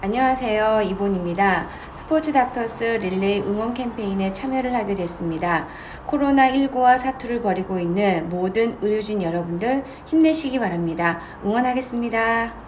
안녕하세요, 이본입니다. 스포츠 닥터스 릴레이 응원 캠페인에 참여를 하게 됐습니다. 코로나19와 사투를 벌이고 있는 모든 의료진 여러분들 힘내시기 바랍니다. 응원하겠습니다.